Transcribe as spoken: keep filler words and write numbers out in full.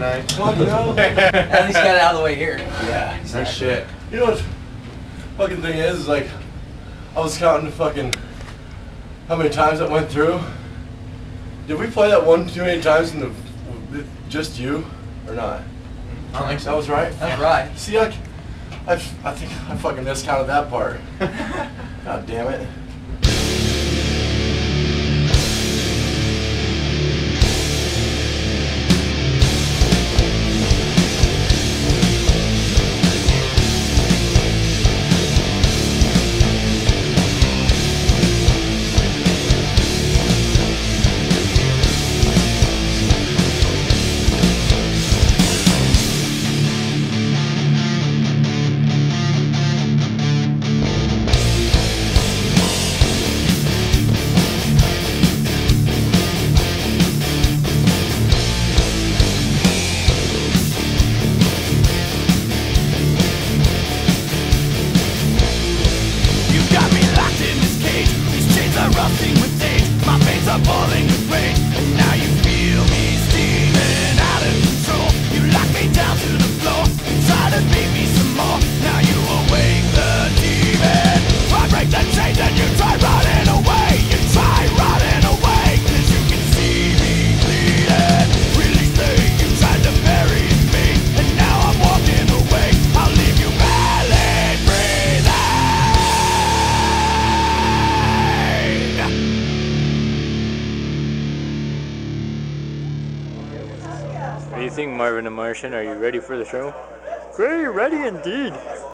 nine. Well, you know, at least got it out of the way here. Yeah, exactly. That shit. You know what fucking thing is, is like, I was counting fucking how many times that went through. Did we play that one too many times in the, just you, or not? I don't think so. That was right? That's right. See, I, I, I think I fucking miscounted that part. God damn it. What do you think, Marvin the Martian? Are you ready for the show? Very ready indeed.